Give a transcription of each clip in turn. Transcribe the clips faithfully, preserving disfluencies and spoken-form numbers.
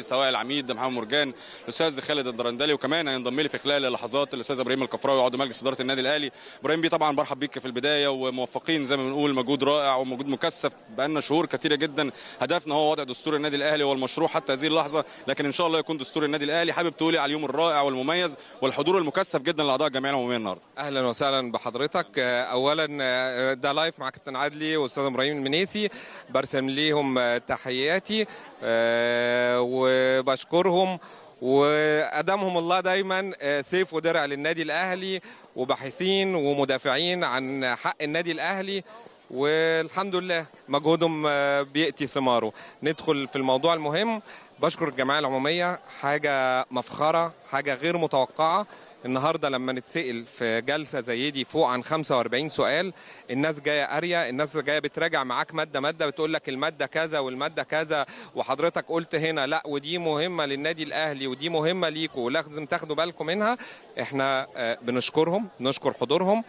سواء العميد محمد مرجان، الاستاذ خالد الدرندلي، وكمان هينضم لي في خلال اللحظات الاستاذ ابراهيم الكفراوي عضو مجلس اداره النادي الاهلي. ابراهيم بيه طبعا برحب بيك في البدايه، وموفقين زي ما بنقول مجهود رائع ومجهود مكثف بقالنا شهور كثيره جدا. هدفنا هو وضع دستور النادي الاهلي والمشروع حتى هذه اللحظه، لكن ان شاء الله يكون دستور النادي الاهلي. حابب تقولي على اليوم الرائع والمميز والحضور المكثف جدا لاعضاء الجمعيه العموميه النهارده. اهلا وسهلا بحضرتك. اولا ده لايف مع كابتن عدلي والاستاذ ابراهيم المنيسي، برسم ليهم تحياتي وبشكرهم، وقدمهم الله دايما سيف ودرع للنادي الاهلي، وباحثين ومدافعين عن حق النادي الاهلي، والحمد لله مجهودهم بيأتي ثماره. ندخل في الموضوع المهم. بشكر الجمعيه العموميه، حاجه مفخره، حاجه غير متوقعه النهارده لما نتسال في جلسه زي دي فوق عن خمسة وأربعين سؤال. الناس جايه قاريه، الناس جايه بتراجع معاك ماده ماده، بتقول لك الماده كذا والماده كذا، وحضرتك قلت هنا لا، ودي مهمه للنادي الاهلي ودي مهمه ليكوا لازم تاخدوا بالكم منها. احنا بنشكرهم، نشكر حضورهم.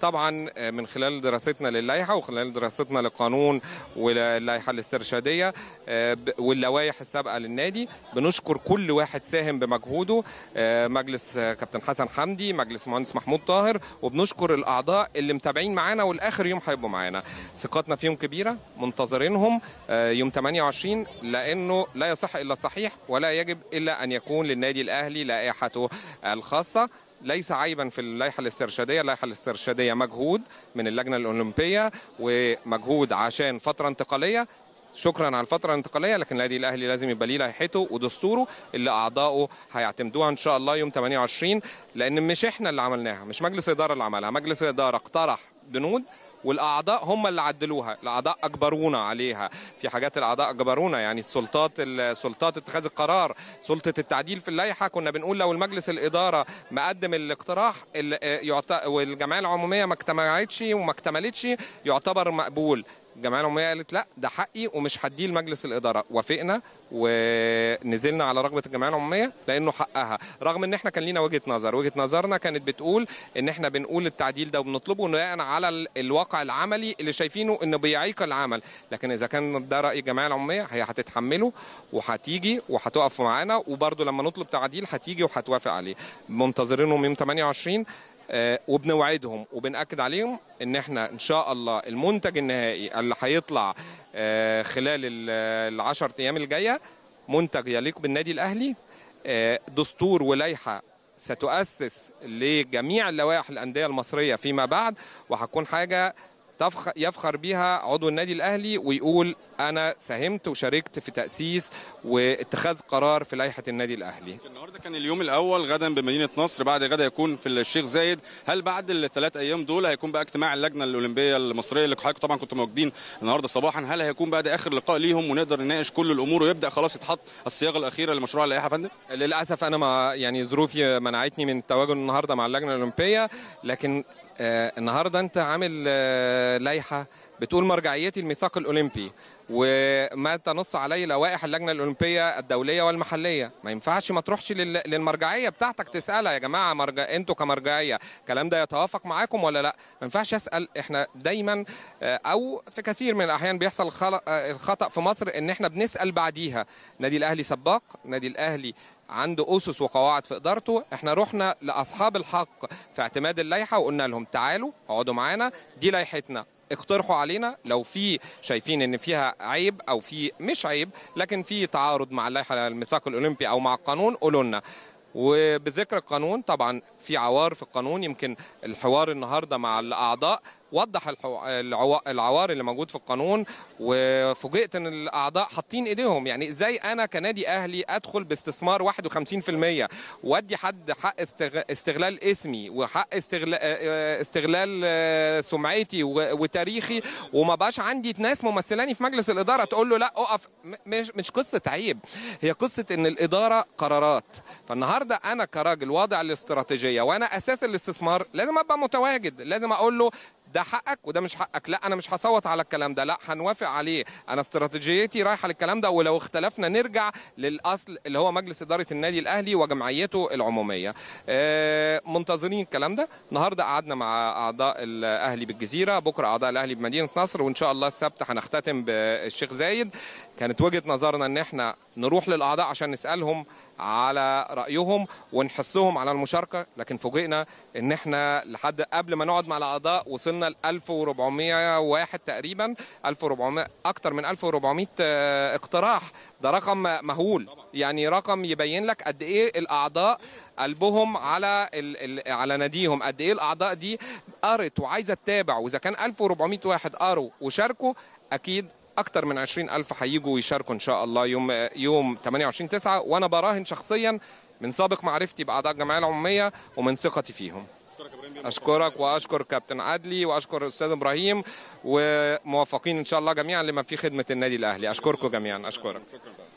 طبعا من خلال دراستنا للائحه وخلال دراستنا للقانون واللائحه الاسترشاديه واللوائح السابقه للنادي، بنشكر كل واحد ساهم بمجهوده، مجلس كابتن حسن حمدي، مجلس مهندس محمود طاهر، وبنشكر الاعضاء اللي متابعين معانا والاخر يوم هيبقوا معانا. ثقتنا فيهم كبيره، منتظرينهم يوم ثمانية وعشرين، لانه لا يصح الا الصحيح ولا يجب الا ان يكون للنادي الاهلي لائحته الخاصه. ليس عيبا في اللائحه الاسترشاديه، اللائحه الاسترشاديه مجهود من اللجنه الاولمبيه ومجهود عشان فتره انتقاليه. شكرا على الفتره الانتقاليه، لكن النادي الاهلي لازم يبقى ليه لائحته ودستوره اللي اعضائه هيعتمدوها ان شاء الله يوم ثمانية وعشرين، لان مش احنا اللي عملناها، مش مجلس الاداره اللي عملها، مجلس الاداره اقترح بنود والاعضاء هم اللي عدلوها، الاعضاء اجبرونا عليها، في حاجات الاعضاء اجبرونا، يعني السلطات السلطات اتخاذ القرار، سلطه التعديل في اللائحه كنا بنقول لو المجلس الاداره ما قدم الاقتراح والجمعيه العموميه ما اجتمعتش وما اكتملتش يعتبر مقبول. الجمعيه العموميه قالت لا ده حقي ومش هديه لمجلس الاداره، وافقنا ونزلنا على رغبه الجمعيه العموميه لانه حقها، رغم ان احنا كان لينا وجهه نظر، وجهه نظرنا كانت بتقول ان احنا بنقول التعديل ده وبنطلبه بناء على الواقع العملي اللي شايفينه انه بيعيق العمل، لكن اذا كان ده راي الجمعيه العموميه هي هتتحمله وهتيجي وهتقف معانا، وبرده لما نطلب تعديل هتيجي وهتوافق عليه. منتظرينهم يوم ثمانية وعشرين وبنوعدهم وبنأكد عليهم ان احنا ان شاء الله المنتج النهائي اللي هيطلع خلال العشر ايام الجايه منتج يليق بالنادي الاهلي، دستور ولائحه ستؤسس لجميع اللوائح الانديه المصريه فيما بعد، وهتكون حاجه يفخر بيها عضو النادي الاهلي ويقول انا ساهمت وشاركت في تاسيس واتخاذ قرار في لائحه النادي الاهلي. النهارده كان اليوم الاول، غدا بمدينه نصر، بعد غدا يكون في الشيخ زايد. هل بعد الثلاث ايام دول هيكون بقى اجتماع اللجنه الاولمبيه المصريه اللي حضرتك طبعا كنتوا موجودين النهارده صباحا؟ هل هيكون بقى ده اخر لقاء ليهم ونقدر نناقش كل الامور ويبدا خلاص يتحط الصياغه الاخيره لمشروع اللائحه يا فندم؟ للاسف انا ما يعني ظروفي منعتني من التواجد النهارده مع اللجنه الاولمبيه، لكن آه النهارده انت عامل آه لائحه بتقول مرجعيتي الميثاق الاولمبي وما تنص عليه لوائح اللجنه الاولمبيه الدوليه والمحليه، ما ينفعش ما تروحش للمرجعيه بتاعتك تسالها يا جماعه مرجع انتوا كمرجعيه الكلام ده يتوافق معاكم ولا لا؟ ما ينفعش اسال. احنا دايما او في كثير من الاحيان بيحصل خطا في مصر ان احنا بنسال بعديها. النادي الاهلي سباق، النادي الاهلي عنده اسس وقواعد في ادارته، احنا رحنا لاصحاب الحق في اعتماد اللائحه وقلنا لهم تعالوا اقعدوا معانا، دي لائحتنا، اقترحوا علينا لو في شايفين ان فيها عيب او في مش عيب لكن في تعارض مع اللائحه الميثاق الاولمبي او مع القانون قولوا لنا. وبذكر القانون طبعا في عوار في القانون، يمكن الحوار النهارده مع الاعضاء وضح العوار اللي موجود في القانون، وفوجئت ان الاعضاء حاطين ايديهم، يعني ازاي انا كنادي اهلي ادخل باستثمار واحد وخمسين بالمية وادي حد حق استغلال اسمي وحق استغلال استغلال سمعتي وتاريخي وما بقاش عندي ناس ممثلاني في مجلس الاداره تقول له لا اقف؟ مش مش قصه عيب، هي قصه ان الاداره قرارات. فالنهارده انا كراجل واضع الاستراتيجيه وانا اساس الاستثمار لازم ابقى متواجد، لازم اقول له ده حقك وده مش حقك، لا انا مش هصوت على الكلام ده، لا هنوافق عليه، انا استراتيجيتي رايحه للكلام ده، ولو اختلفنا نرجع للاصل اللي هو مجلس اداره النادي الاهلي وجمعيته العموميه. منتظرين الكلام ده، النهارده قعدنا مع اعضاء الاهلي بالجزيره، بكره اعضاء الاهلي بمدينه نصر، وان شاء الله السبت هنختتم بالشيخ زايد. كانت وجهه نظرنا ان احنا نروح للاعضاء عشان نسالهم على رايهم ونحثهم على المشاركه، لكن فوجئنا ان احنا لحد قبل ما نقعد مع الاعضاء وصلنا ل ألف وأربعمائة واحد تقريبا، ألف وأربعمائة، اكتر من ألف وأربعمائة اقتراح. ده رقم مهول، يعني رقم يبين لك قد ايه الاعضاء قلبهم على ال... على ناديهم، قد ايه الاعضاء دي قرت وعايزه تتابع. واذا كان ألف وأربعمائة واحد قروا وشاركوا، اكيد أكتر من عشرين ألف هيجوا يشاركوا إن شاء الله يوم يوم ثمانية وعشرين تسعة، وأنا براهن شخصيا من سابق معرفتي بأعضاء الجمعية العمومية ومن ثقتي فيهم. أشكرك وأشكر كابتن عدلي وأشكر الأستاذ إبراهيم، وموفقين إن شاء الله جميعا لما في خدمة النادي الأهلي. أشكركم جميعا، أشكرك.